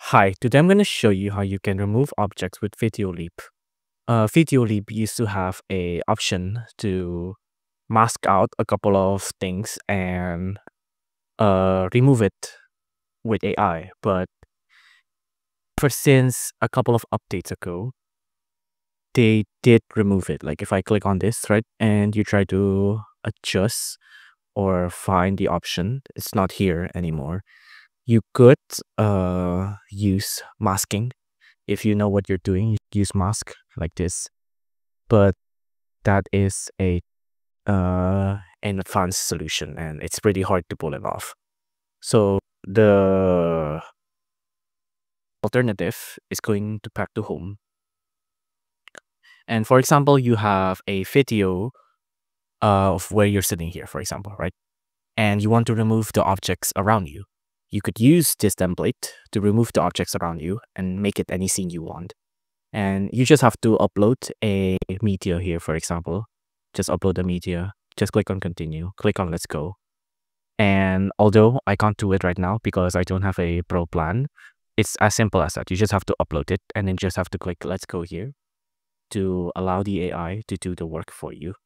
Hi, today I'm going to show you how you can remove objects with Videoleap. Videoleap used to have an option to mask out a couple of things and remove it with AI. But ever since a couple of updates ago, they did remove it. Like if I click on this, right, and you try to adjust or find the option, it's not here anymore. You could use masking. If you know what you're doing, use mask like this. But that is an advanced solution and it's pretty hard to pull it off. So the alternative is going to back to home. And for example, you have a video of where you're sitting here, for example, right? And you want to remove the objects around you. You could use this template to remove the objects around you and make it any scene you want. And you just have to upload a media here, for example. Just upload the media. Just click on continue. Click on let's go. And although I can't do it right now because I don't have a pro plan, it's as simple as that. You just have to upload it and then just have to click let's go here to allow the AI to do the work for you.